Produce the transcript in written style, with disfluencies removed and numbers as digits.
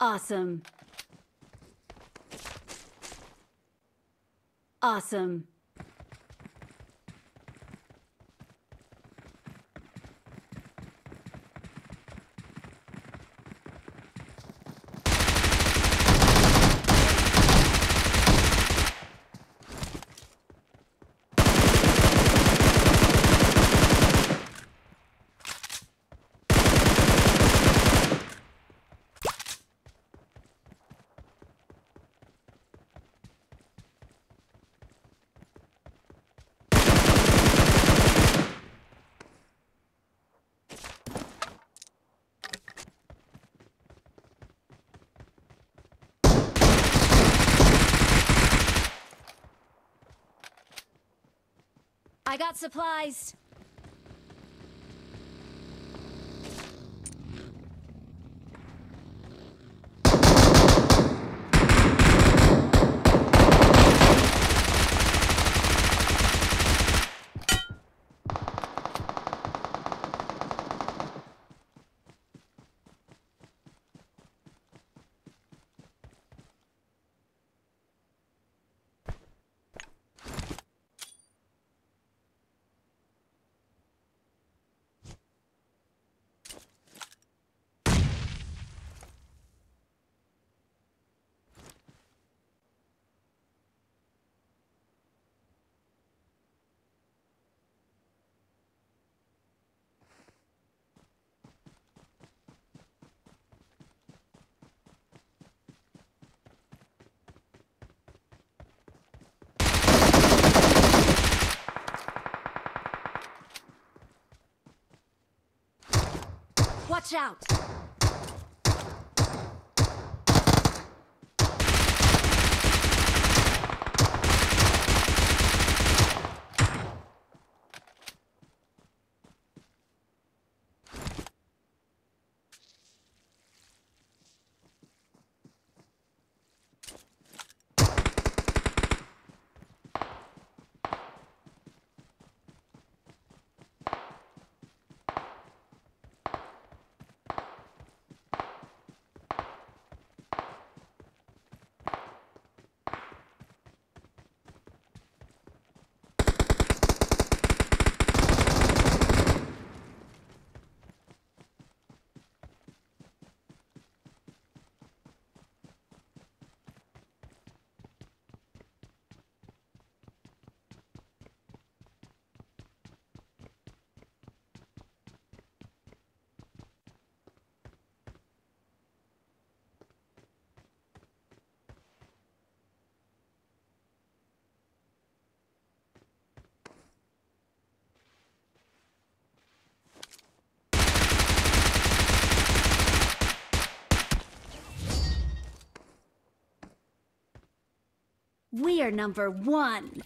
Awesome. Awesome. I got supplies. Watch out! We are number one.